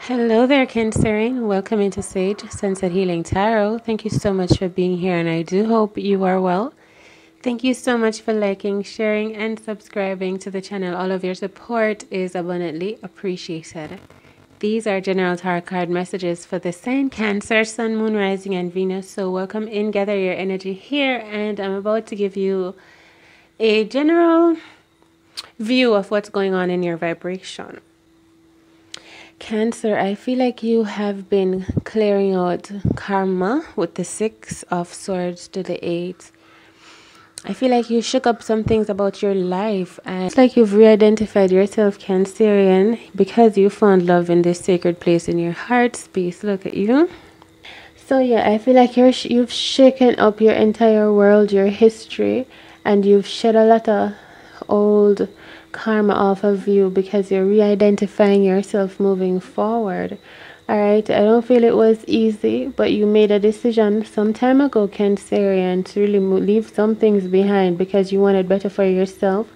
Hello there, Cancerian. Welcome into Sage Sunset Healing Tarot. Thank you so much for being here, and I do hope you are well. Thank you so much for liking, sharing, and subscribing to the channel. All of your support is abundantly appreciated. These are general tarot card messages for the sign Cancer, Sun, Moon, Rising, and Venus. So welcome in, gather your energy here, and I'm about to give you a general view of what's going on in your vibration. Cancer, I feel like you have been clearing out karma with the 6 of Swords to the 8. I feel like you shook up some things about your life, and it's like you've re-identified yourself, Cancerian, because you found love in this sacred place in your heart space. Look at you. So yeah, I feel like you've shaken up your entire world, your history, and you've shed a lot of old karma off of you because you're re-identifying yourself moving forward. All right, I don't feel it was easy, but you made a decision some time ago, Cancerian, to really leave some things behind because you wanted better for yourself.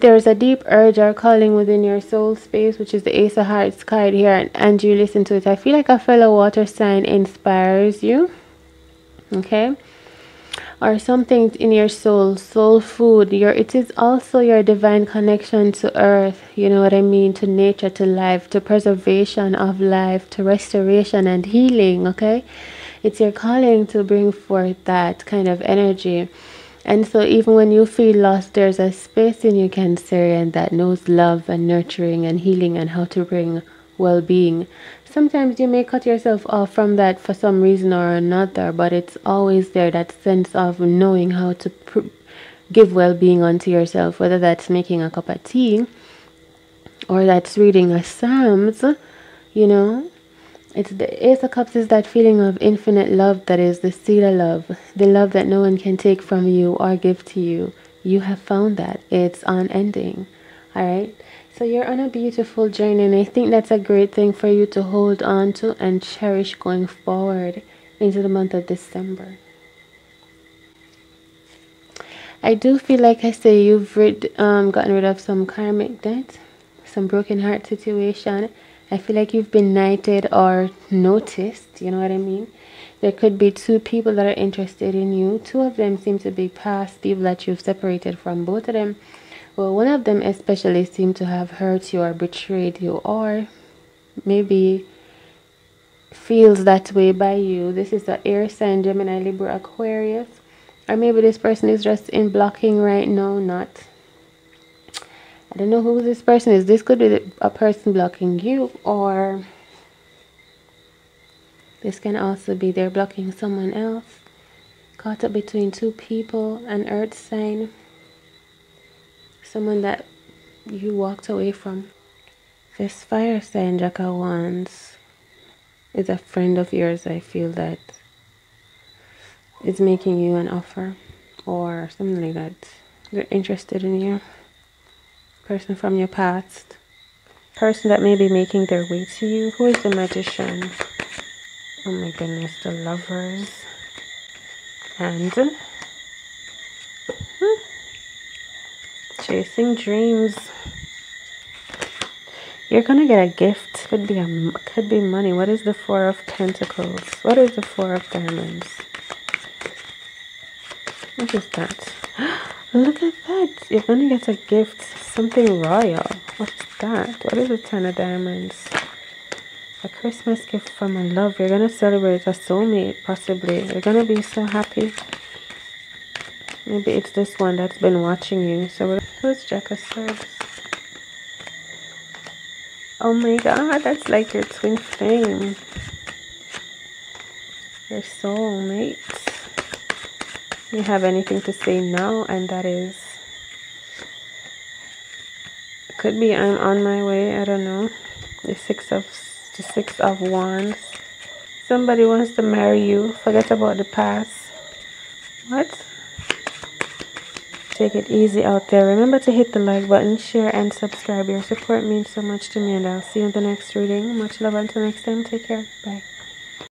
There is a deep urge or calling within your soul space, which is the Ace of Hearts card here, and you listen to it. I feel like a fellow water sign inspires you, okay? Or something in your soul food. It is also your divine connection to earth, you know what I mean, to nature, to life, to preservation of life, to restoration and healing, okay? It's your calling to bring forth that kind of energy. And so even when you feel lost, there's a space in you, Cancerian, that knows love and nurturing and healing and how to bring well-being. Sometimes you may cut yourself off from that for some reason or another, but it's always there, that sense of knowing how to give well-being unto yourself, whether that's making a cup of tea or that's reading a psalms. You know, it's the Ace of Cups is that feeling of infinite love that is the seed of love, the love that no one can take from you or give to you. You have found that. It's unending. All right. So you're on a beautiful journey, and I think that's a great thing for you to hold on to and cherish going forward into the month of December. I do feel like I say you've gotten rid of some karmic debt, some broken heart situation. I feel like you've been knighted or noticed, you know what I mean? There could be 2 people that are interested in you. 2 of them seem to be past people that you've separated from, both of them. Well, one of them especially seemed to have hurt you or betrayed you or maybe feels that way by you. This is the air sign, Gemini, Libra, Aquarius. Or maybe this person is just in blocking right now, not. I don't know who this person is. This could be a person blocking you, or this can also be they're blocking someone else. Caught up between 2 people, an earth sign. Someone that you walked away from. This fire sign, Jack of Wands, is a friend of yours. I feel that is making you an offer or something like that. They're interested in you. Person from your past. Person that may be making their way to you. Who is the Magician? Oh my goodness, the Lovers. And chasing dreams. You're gonna get a gift. Could be money. What is the 4 of Pentacles? What is the 4 of Diamonds? What is that? Look at that. You're gonna get a gift. Something royal. What's that? What is the 10 of Diamonds? A Christmas gift from a love. You're gonna celebrate a soulmate, possibly. You're gonna be so happy. Maybe it's this one that's been watching you. So who's Jack of Swords? Oh my god, that's like your twin flame. Your soulmate. You have anything to say now, and that is... Could be I'm on my way, I don't know. The six of Wands. Somebody wants to marry you. Forget about the past. What? Take it easy out there. Remember to hit the like button, share, and subscribe. Your support means so much to me, and I'll see you in the next reading. Much love until next time. Take care. Bye.